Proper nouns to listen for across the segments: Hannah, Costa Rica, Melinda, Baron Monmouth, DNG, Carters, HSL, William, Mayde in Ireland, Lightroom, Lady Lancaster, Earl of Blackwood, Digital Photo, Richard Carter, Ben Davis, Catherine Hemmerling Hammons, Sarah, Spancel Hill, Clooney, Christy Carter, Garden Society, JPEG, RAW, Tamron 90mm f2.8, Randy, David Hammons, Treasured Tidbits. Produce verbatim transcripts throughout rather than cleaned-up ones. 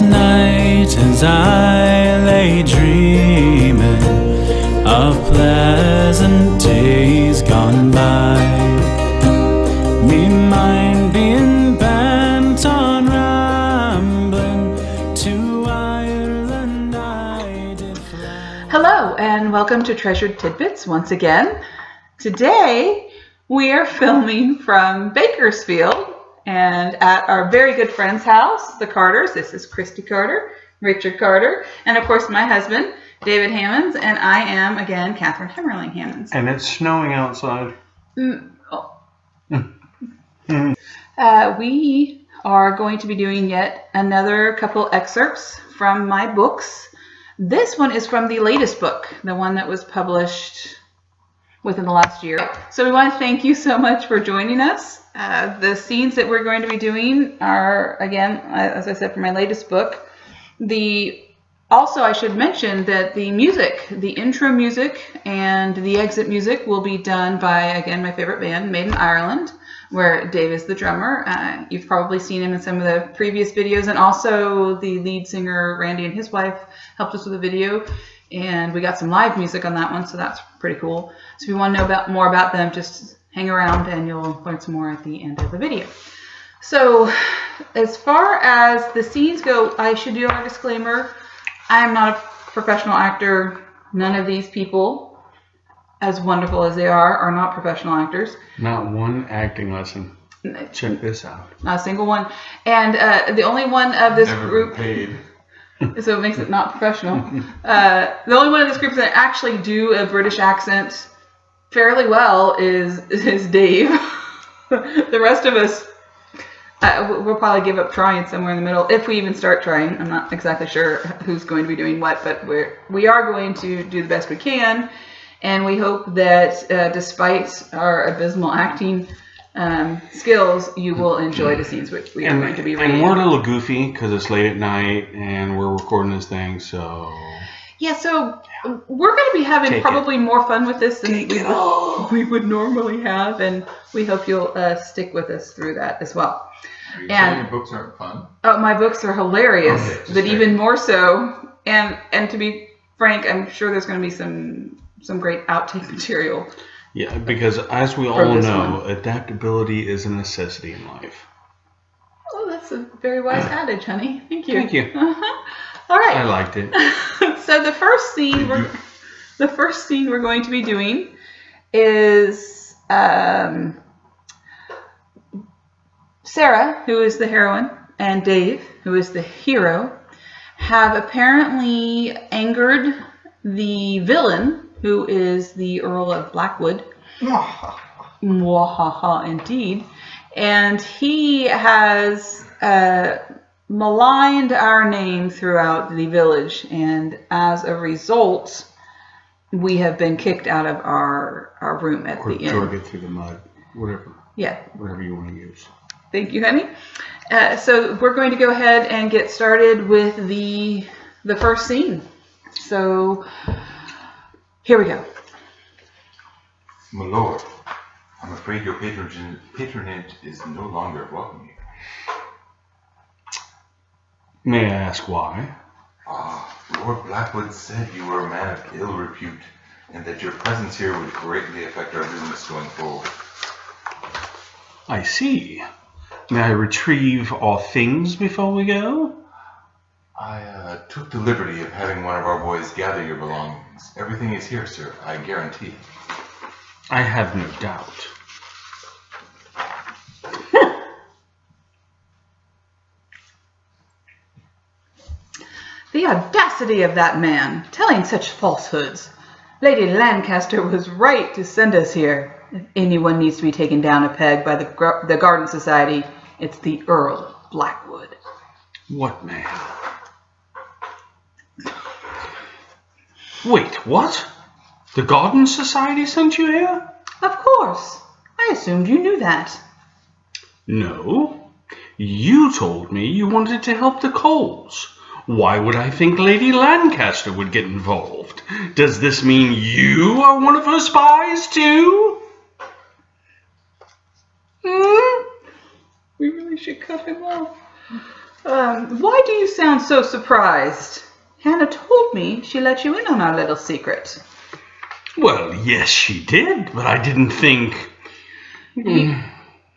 last night as I lay dreaming of pleasant days gone by, me mind being bent on rambling to Ireland I did fly. Hello and welcome to Treasured Tidbits once again. Today we are filming from Bakersfield and at our very good friend's house, the Carters. This is Christy Carter, Richard Carter, and of course my husband, David Hammons, and I am, again, Catherine Hemmerling Hammons. And it's snowing outside. Mm, oh. uh, we are going to be doing yet another couple excerpts from my books. This one is from the latest book, the one that was published within the last year. So we want to thank you so much for joining us. Uh, the scenes that we're going to be doing are, again, as I said, from my latest book. The Also, I should mention that the music, the intro music and the exit music will be done by, again, my favorite band, Mayde in Ireland, where Dave is the drummer. Uh, you've probably seen him in some of the previous videos, and also the lead singer, Randy, and his wife helped us with a video, and we got some live music on that one, so that's pretty cool. So if you want to know about more about them, just hang around and you'll learn some more at the end of the video. So as far as the scenes go, I should do our disclaimer. I am not a professional actor. None of these people, as wonderful as they are, are not professional actors. Not one acting lesson. Check this out. Not a single one. And uh, the only one of this Never group... paid. So it makes it not professional. Uh, the only one of this group that actually do a British accent fairly well is, is Dave. The rest of us, Uh, we'll probably give up trying somewhere in the middle, if we even start trying. I'm not exactly sure who's going to be doing what, but we're, we are going to do the best we can, and we hope that uh, despite our abysmal acting um, skills, you will enjoy the scenes which we and, are going to be reading. And we're a little goofy because it's late at night and we're recording this thing, so... Yeah, so we're going to be having Take probably it. more fun with this than we would, we would normally have, and we hope you'll uh, stick with us through that as well. Are you and saying your books aren't fun? Oh, my books are hilarious, okay, but even more so. And and to be frank, I'm sure there's going to be some some great outtake material. Yeah, because as we all know, one. adaptability is a necessity in life. Oh, that's a very wise yeah. adage, honey. Thank you. Thank you. Uh-huh. All right. I liked it. So the first scene we're the first scene we're going to be doing is. Um, Sarah, who is the heroine, and Dave, who is the hero, have apparently angered the villain, who is the Earl of Blackwood. Mwahaha, indeed. And he has uh, maligned our name throughout the village, and as a result, we have been kicked out of our, our room at or the inn. Or get through the mud, whatever. Yeah. Whatever you want to use. Thank you, honey. Uh, so we're going to go ahead and get started with the, the first scene. So here we go. My lord, I'm afraid your patronage, patronage is no longer welcome here. May I ask why? Ah, Lord Blackwood said you were a man of ill repute and that your presence here would greatly affect our business going forward. I see. May I retrieve our things before we go? I uh, took the liberty of having one of our boys gather your belongings. Everything is here, sir, I guarantee. I have no doubt. The audacity of that man, telling such falsehoods. Lady Lancaster was right to send us here. If anyone needs to be taken down a peg by the, the Garden Society, it's the Earl of Blackwood. What man? Wait, what? The Garden Society sent you here? Of course. I assumed you knew that. No. You told me you wanted to help the Coles. Why would I think Lady Lancaster would get involved? Does this mean you are one of her spies, too? Hmm? We really should cut him off. Um, why do you sound so surprised? Hannah told me she let you in on our little secret. Well, yes, she did, but I didn't think... You,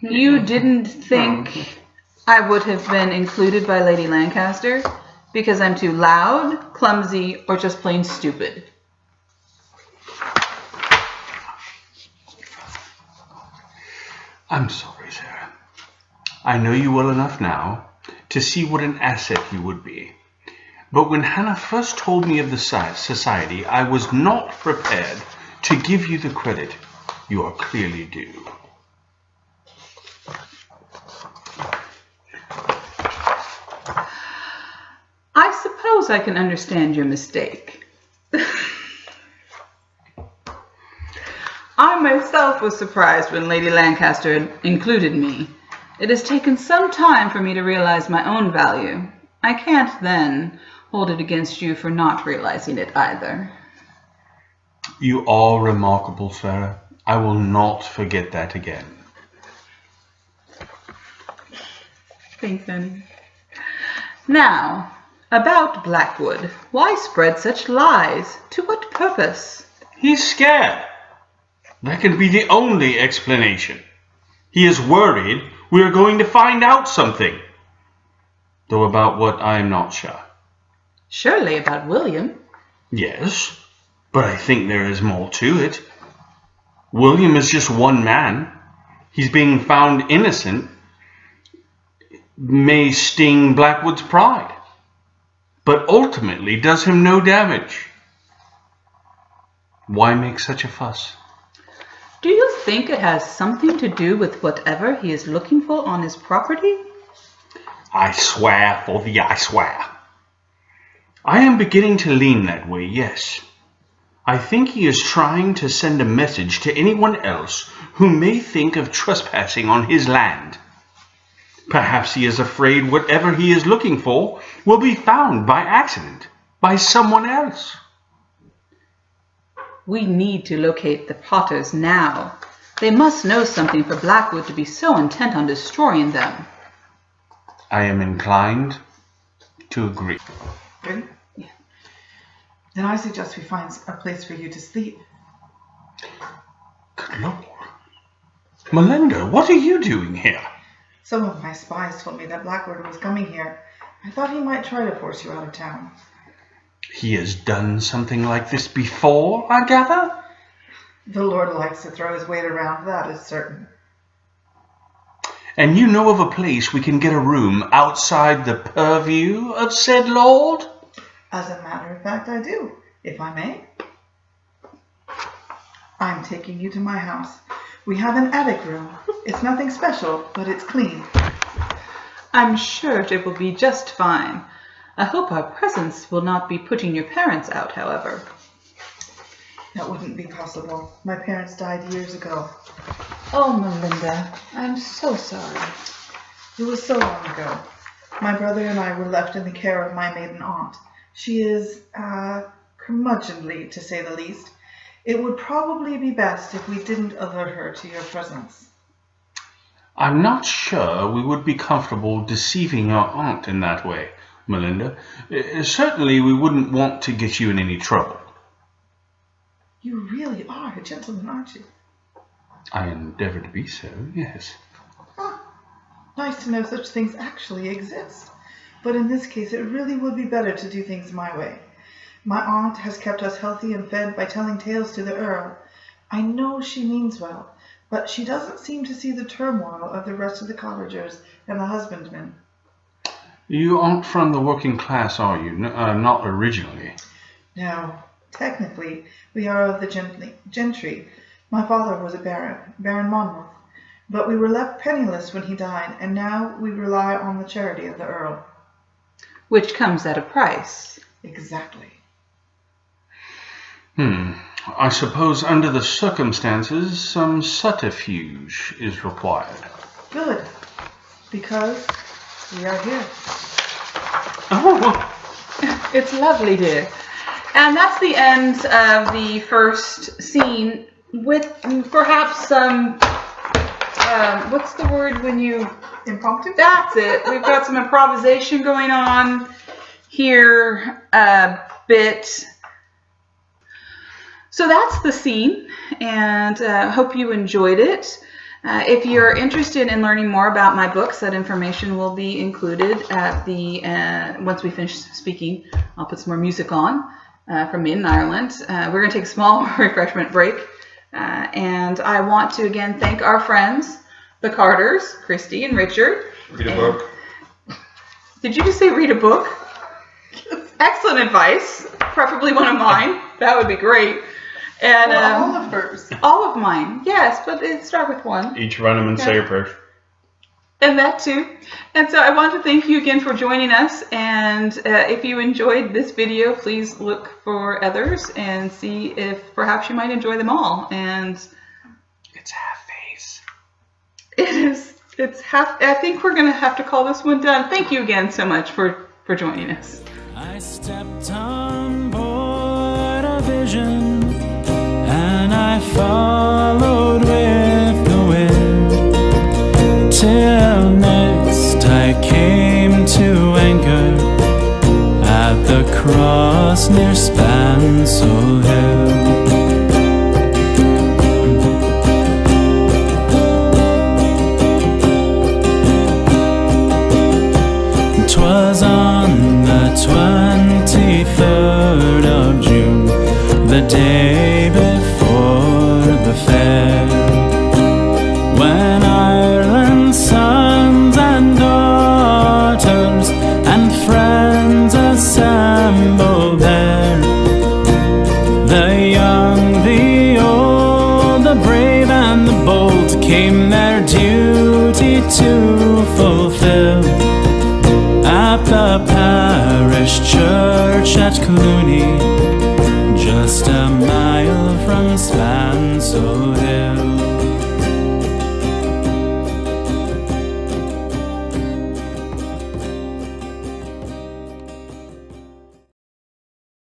you didn't think I would have been included by Lady Lancaster because I'm too loud, clumsy, or just plain stupid? I'm sorry, Sarah. I know you well enough now to see what an asset you would be. But when Hannah first told me of the society, I was not prepared to give you the credit you are clearly due. I suppose I can understand your mistake. I myself was surprised when Lady Lancaster included me. It has taken some time for me to realize my own value. I can't then hold it against you for not realizing it either. You are remarkable, Sarah. I will not forget that again. Thanks, Annie. Now, about Blackwood. Why spread such lies? To what purpose? He's scared. That can be the only explanation. He is worried we are going to find out something. Though about what, I am not sure. Surely about William. Yes, but I think there is more to it. William is just one man. He's being found innocent may sting Blackwood's pride, but ultimately does him no damage. Why make such a fuss? Do you think it has something to do with whatever he is looking for on his property? I swear for thee, I swear. I am beginning to lean that way, yes. I think he is trying to send a message to anyone else who may think of trespassing on his land. Perhaps he is afraid whatever he is looking for will be found by accident by someone else. We need to locate the Potters now. They must know something for Blackwood to be so intent on destroying them. I am inclined to agree. Agree? Yeah. Then I suggest we find a place for you to sleep. Good Lord. Melinda, what are you doing here? Some of my spies told me that Blackwood was coming here. I thought he might try to force you out of town. He has done something like this before, I gather? The Lord likes to throw his weight around, that is certain. And you know of a place we can get a room outside the purview of said lord? As a matter of fact, I do, if I may. I'm taking you to my house. We have an attic room. It's nothing special, but it's clean. I'm sure it will be just fine. I hope our presence will not be putting your parents out, however. That wouldn't be possible. My parents died years ago. Oh, Melinda, I'm so sorry. It was so long ago. My brother and I were left in the care of my maiden aunt. She is, uh, curmudgeonly, to say the least. It would probably be best if we didn't alert her to your presence. I'm not sure we would be comfortable deceiving your aunt in that way, Melinda. Uh, certainly we wouldn't want to get you in any trouble. You really are a gentleman, aren't you? I endeavour to be so, yes. Huh. Nice to know such things actually exist. But in this case, it really would be better to do things my way. My aunt has kept us healthy and fed by telling tales to the Earl. I know she means well, but she doesn't seem to see the turmoil of the rest of the cottagers and the husbandmen. You aren't from the working class, are you? No, uh, not originally. No. Technically, we are of the gentry. My father was a baron, Baron Monmouth, but we were left penniless when he died, and now we rely on the charity of the Earl. Which comes at a price. Exactly. Hmm. I suppose under the circumstances, some subterfuge is required. Good. Because we are here. Oh! It's lovely, dear. And that's the end of the first scene, with perhaps some um, what's the word when you... Impromptu? That's it. We've got some improvisation going on here a bit. So that's the scene, and I uh, hope you enjoyed it. Uh, if you're interested in learning more about my books, that information will be included at the uh, once we finish speaking. I'll put some more music on uh, from Mayde in Ireland. Uh, we're going to take a small refreshment break, uh, and I want to again thank our friends, the Carters, Christy and Richard. Read a book. Did you just say read a book? Excellent advice, preferably one of mine. That would be great. And well, um, all of hers. All of mine, yes, but it start with one. Each run them and okay. Say a prayer. And that too. And so I want to thank you again for joining us. And uh, if you enjoyed this video, please look for others and see if perhaps you might enjoy them all. And it's half face. It is. It's half. I think we're going to have to call this one done. Thank you again so much for for joining us. I stepped on board a vision. I followed with the wind till next I came to anchor at the cross near Spancel Hill. Twas on the twenty-third of June, the day before fair, when Ireland's sons and daughters and friends assembled there, the young, the old, the brave and the bold came their duty to fulfill at the parish church at Clooney.